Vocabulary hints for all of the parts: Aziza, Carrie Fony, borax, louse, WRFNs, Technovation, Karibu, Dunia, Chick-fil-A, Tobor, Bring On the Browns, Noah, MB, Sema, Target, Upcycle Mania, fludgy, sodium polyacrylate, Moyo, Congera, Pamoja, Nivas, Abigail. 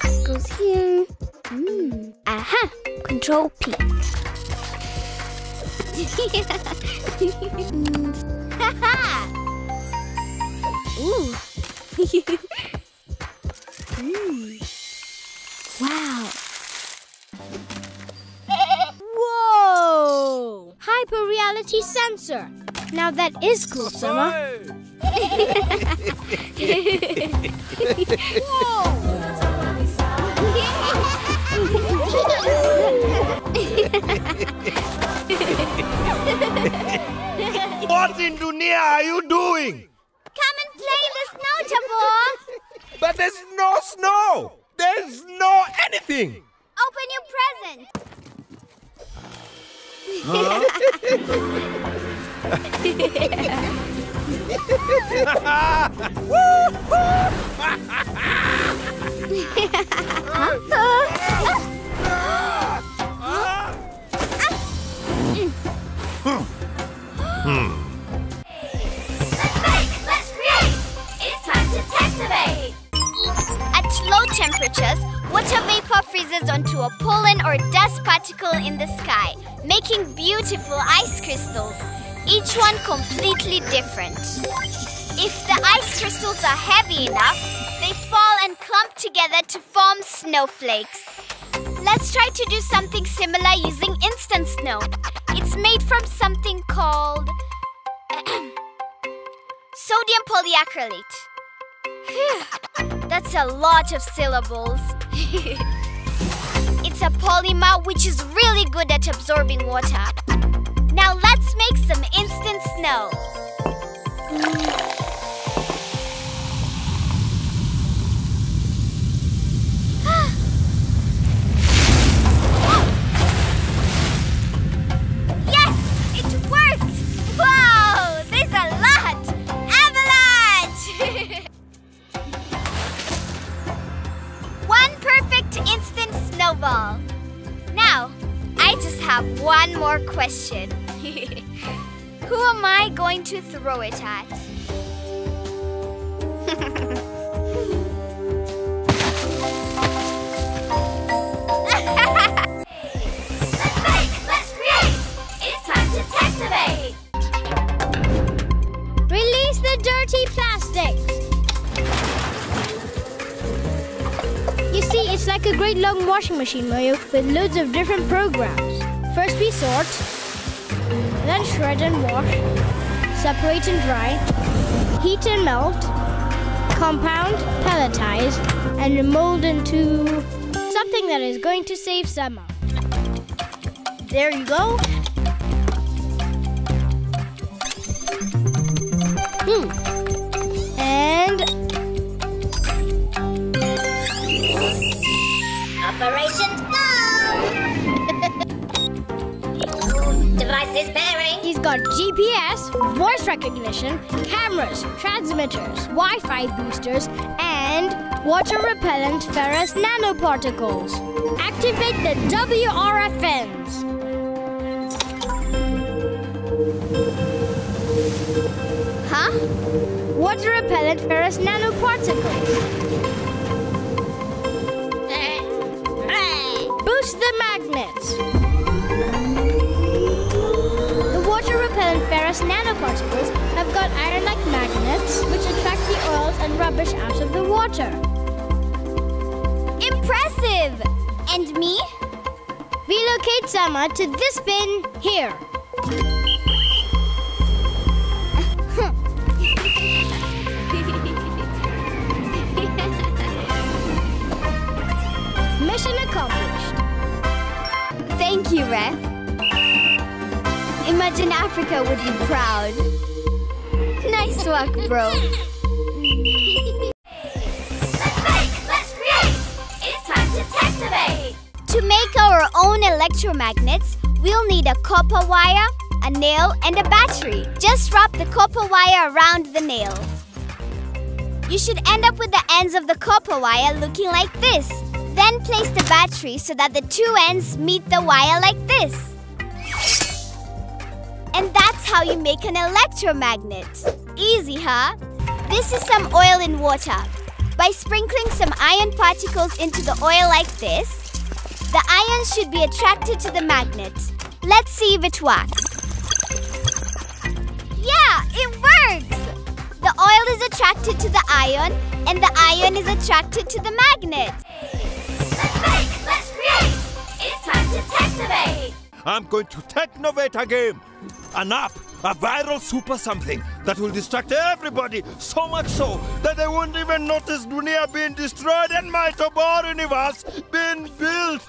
This goes here. Aha! Control P. Haha! Ooh! Wow! Whoa! Hyper reality sensor. Now that is cool, Sema. What in Dunia are you doing? Come and play in the snow, Tobor. But there's no snow. There's no anything. Open your present. Let's make! Let's create! It's time to test-ovate! At low temperatures, water vapor freezes onto a pollen or dust particle in the sky, making beautiful ice crystals. Each one completely different. If the ice crystals are heavy enough, they fall and clump together to form snowflakes. Let's try to do something similar using instant snow. It's made from something called sodium polyacrylate. Phew, that's a lot of syllables. It's a polymer which is really good at absorbing water. Now let's make some instant snow. Yes, it worked! Wow, there's a lot! Avalanche! One perfect instant snowball. Now, I just have one more question. Who am I going to throw it at? Let's make! Let's create! It's time to test-ovate! Release the dirty plastic! You see, it's like a great long washing machine, Moyo, with loads of different programs. First we sort, then shred and wash, separate and dry, heat and melt, compound, pelletize, and mold into something that is going to save Sema. There you go. And Operation Devices pairing. He's got GPS, voice recognition, cameras, transmitters, Wi-Fi boosters, and water-repellent ferrous nanoparticles. Activate the WRFNs. Huh? Water-repellent ferrous nanoparticles. Boost the magnets. Water-repellent ferrous nanoparticles have got iron-like magnets which attract the oils and rubbish out of the water. Impressive! And me? Relocate Sema to this bin here. Mission accomplished. Thank you, Ref. Imagine Africa would be proud. Nice work, bro. Let's make! Let's create! It's time to test-ovate! To make our own electromagnets, we'll need a copper wire, a nail, and a battery. Just wrap the copper wire around the nail. You should end up with the ends of the copper wire looking like this. Then place the battery so that the two ends meet the wire like this. And that's how you make an electromagnet. Easy, huh? This is some oil in water. By sprinkling some iron particles into the oil like this, the ions should be attracted to the magnet. Let's see if it works. Yeah, it works! The oil is attracted to the ion, and the ion is attracted to the magnet. Let's make! Let's create! It's time to technovate! I'm going to technovate again! An app, a viral super something that will distract everybody, so much so that they won't even notice Dunia being destroyed and my Tobor universe being built.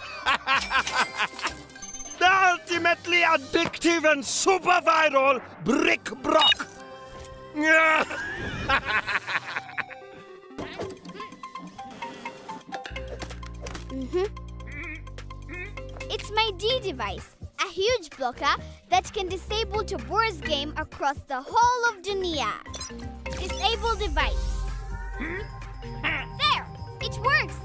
The ultimately addictive and super viral brick brock. It's my D device. A huge blocker that can disable Tobor's game across the whole of Dunia. Disable device. There! It works!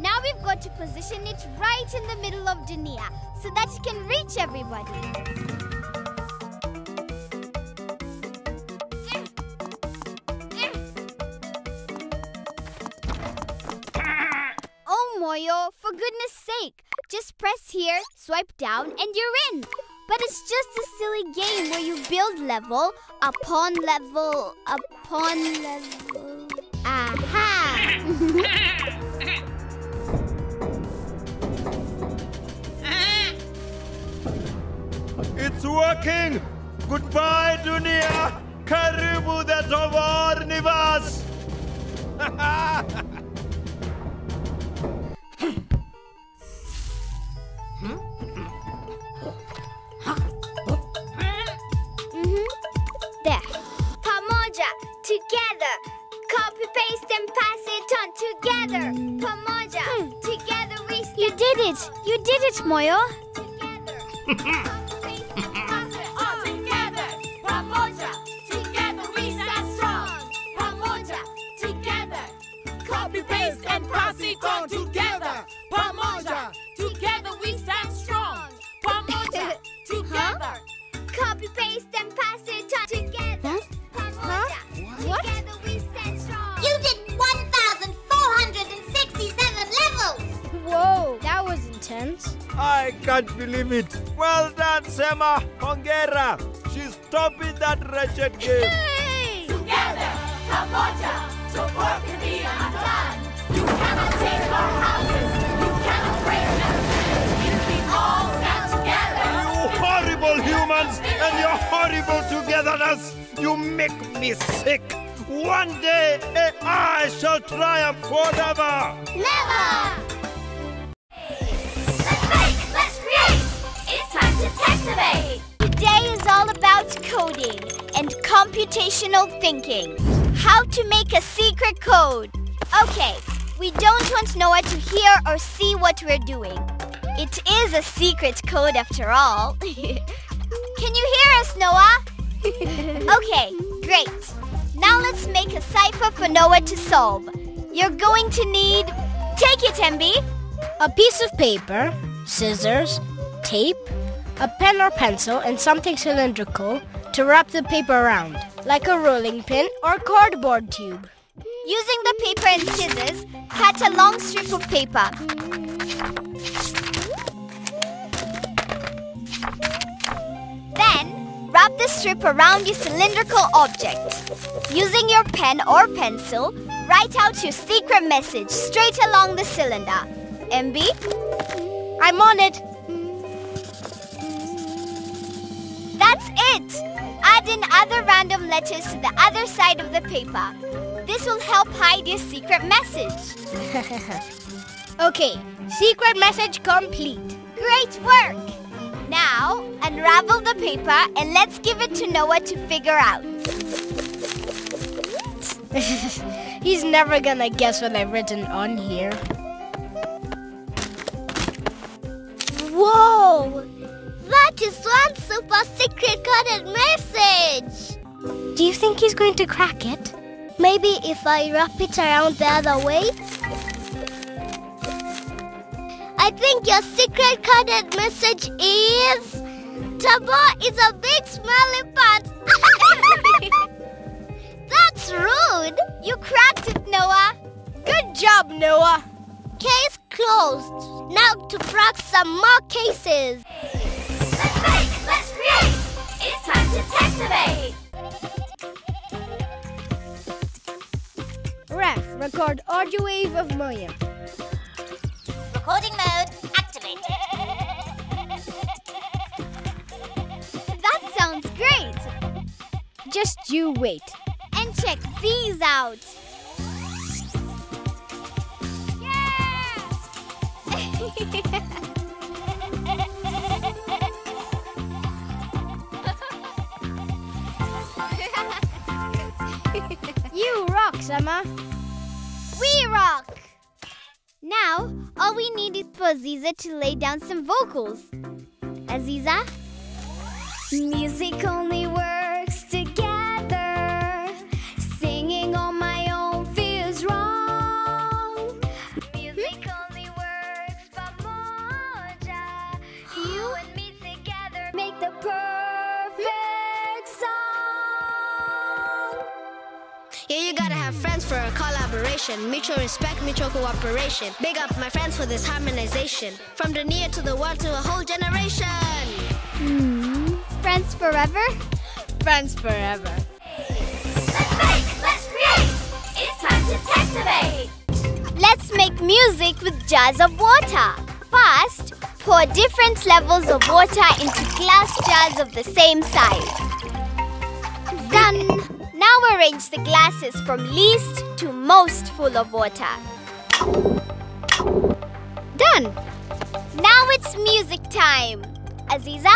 Now we've got to position it right in the middle of Dunia so that it can reach everybody. Oh, Moyo, for goodness sake! Just press here, swipe down, and you're in. But it's just a silly game where you build level upon level upon level. Aha! It's working! Goodbye, Dunia! Karibu the Tobor Nivas! There. Pamoja, together. Copy, paste, and pass it on together. Pamoja, together we stand. You did it. You did it, Moyo. Together. Copy, paste, and pass it on together. Pamoja, together we stand strong. Pamoja, together. Copy, paste, and pass it on together. Pamoja, together we stand strong. Pamoja, together. Copy, paste, and pass it on together. Huh? What? Together we stand strong. You did 1,467 levels! Whoa, that was intense. I can't believe it. Well done, Sema, Congera. She's topping that wretched game. Yay! Together, Pamoja, to work in the undone. You cannot take our houses. You cannot break them. If we all stand together. You horrible humans! And your horrible togetherness, you make me sick. One day, I shall triumph forever. Never! Let's make, let's create. It's time to technovate. Today is all about coding and computational thinking. How to make a secret code. Okay, we don't want Noah to hear or see what we're doing. It is a secret code after all. Can you hear us, Noah? Okay, great. Now let's make a cipher for Noah to solve. You're going to need... Take it, MB! A piece of paper, scissors, tape, a pen or pencil, and something cylindrical to wrap the paper around, like a rolling pin or cardboard tube. Using the paper and scissors, cut a long strip of paper. Wrap the strip around your cylindrical object. Using your pen or pencil, write out your secret message straight along the cylinder. MB? I'm on it. That's it! Add in other random letters to the other side of the paper. This will help hide your secret message. Okay, secret message complete. Great work! Now, unravel the paper and let's give it to Noah to figure out. He's never gonna guess what I've written on here. Whoa! That is one super secret coded message! Do you think he's going to crack it? Maybe if I wrap it around the other way? I think your secret coded message is Tobor is a big smelly pot. That's rude. You cracked it, Noah. Good job, Noah. Case closed. Now to crack some more cases. Let's make, let's create. It's time to activate. Ref, record audio wave of Moyo. Recording mode activated. That sounds great. Just you wait. And check these out. Yeah! You rock, Sema. We rock! Now, all we need is for Aziza to lay down some vocals. Aziza? Music only works together. Singing on my own feels wrong. Music only works, Pamoja. You and me together make the perfect song. Yeah, you gotta have friends for a collaboration. Mutual respect, mutual cooperation. Big up my friends for this harmonization. From Dunia to the world to a whole generation. Friends forever? Friends forever. Let's make, let's create. It's time to activate. Let's make music with jars of water. First, pour different levels of water into glass jars of the same size. Done. Now arrange the glasses from least to most full of water. Done. Now it's music time. Aziza?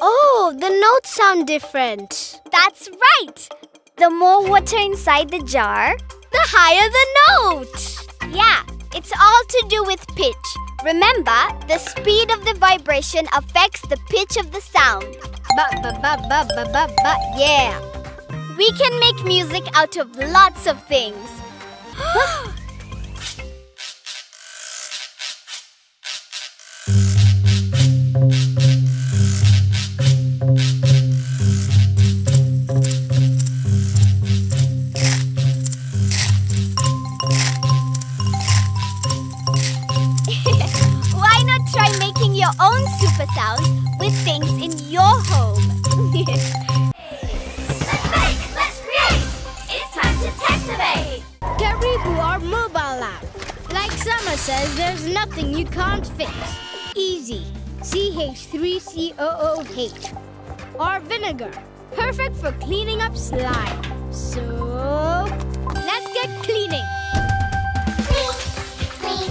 Oh, the notes sound different. That's right. The more water inside the jar, the higher the note. Yeah, it's all to do with pitch. Remember, the speed of the vibration affects the pitch of the sound. Ba-ba-ba-ba-ba-ba-ba, yeah. We can make music out of lots of things. CH3COOH. Or vinegar, perfect for cleaning up slime. So, let's get cleaning. Clean, clean,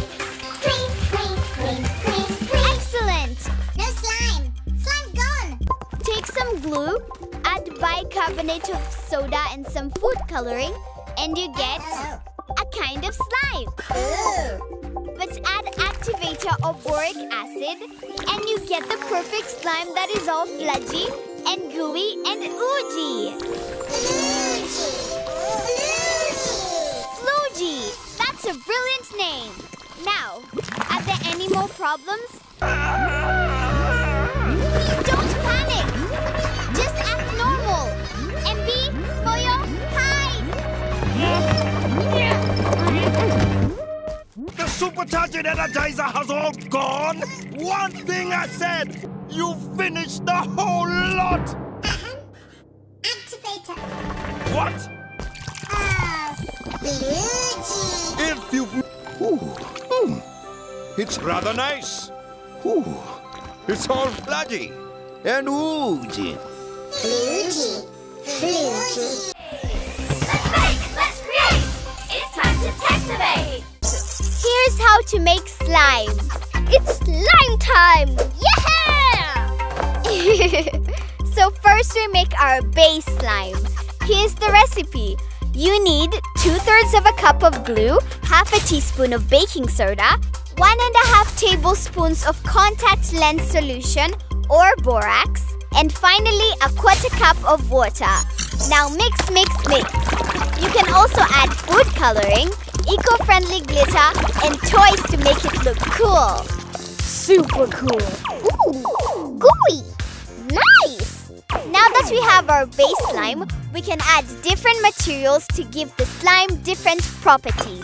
clean, clean, clean, clean, clean. Excellent. No slime. Slime gone. Take some glue, add bicarbonate of soda and some food coloring, and you get a kind of slime. But add activator of boric acid and you get the perfect slime that is all fludgy and gooey and oogy. Fludgy! Fludgy! That's a brilliant name. Now, are there any more problems? Don't panic! Just act normal. MB, Moyo, hi! The supercharged energizer has all gone. One thing I said, you finished the whole lot. Activator. What? Luigi. If you... It's rather nice. It's all fludgy and oogy. Luigi. Luigi. Let's make, let's create. It's time to activate. Here's how to make slime. It's slime time! Yeah! So first we make our base slime. Here's the recipe. You need 2/3 of a cup of glue, 1/2 teaspoon of baking soda, 1.5 tablespoons of contact lens solution or borax, and finally 1/4 cup of water. Now mix, mix, mix. You can also add food coloring, eco-friendly glitter and toys to make it look cool. super cool. Ooh, gooey. Nice. Now that we have our base slime, we can add different materials to give the slime different properties.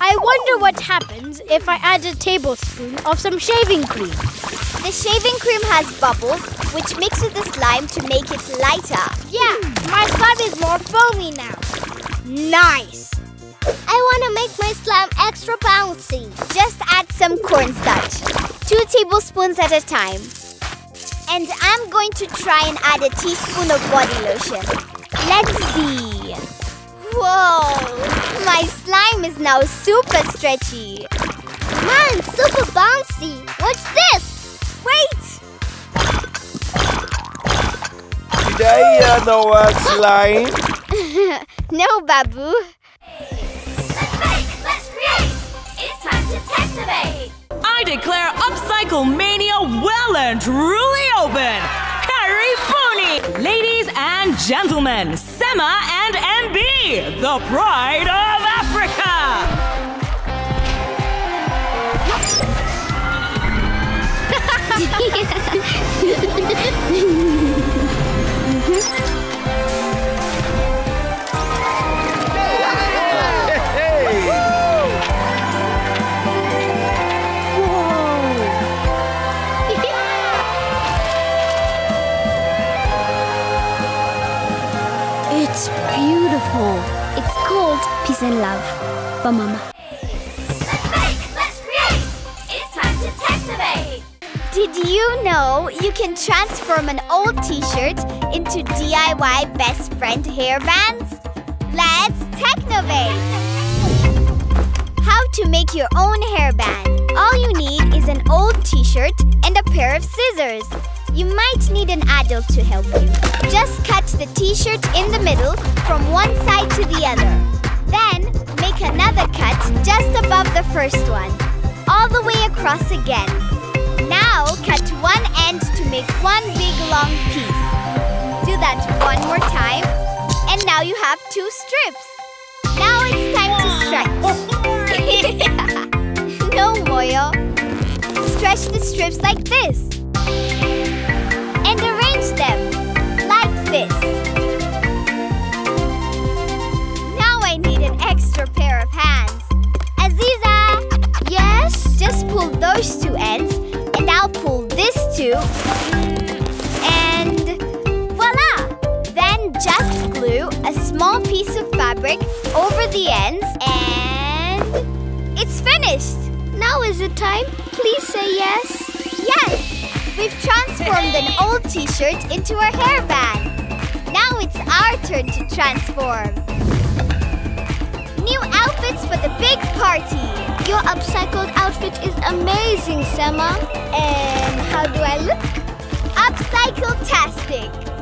I wonder what happens if I add a tablespoon of some shaving cream. The shaving cream has bubbles, which mix with the slime to make it lighter. Yeah, my slime is more foamy now. Nice! I want to make my slime extra bouncy. Just add some cornstarch, 2 tablespoons at a time. And I'm going to try and add a teaspoon of body lotion. Let's see. Whoa! My slime is now super stretchy. Man, super bouncy. What's this? Wait! Did I hear the word slime? No, Babu. I declare Upcycle Mania well and truly open! Carrie Fony! Ladies and gentlemen, Sema and MB, the pride of Africa! Hey! It's beautiful. It's called Peace and Love for Mama. Let's make, let's create. It's time to activate. Did you know you can transform an old t-shirt into DIY best friend hairbands? Let's technovate. How to make your own hairband. All you need is an old t-shirt and a pair of scissors. You might need an adult to help you. Just cut the t-shirt in the middle from one side to the other. Then make another cut just above the first one, all the way across again. Now cut one end to make one big long piece. Do that one more time. And now you have 2 strips. Now it's time to stretch. No, Moyo. Stretch the strips like this. And arrange them like this. Now I need an extra pair of hands. Aziza! Yes? Just pull those 2 ends and I'll pull this 2. And voila! Then just glue a small piece of fabric over the ends and it's finished! Now is the time. Please say yes. Yes! We've transformed an old t-shirt into a hairband. Now it's our turn to transform. New outfits for the big party. Your upcycled outfit is amazing, Sema. And how do I look? Upcycle-tastic.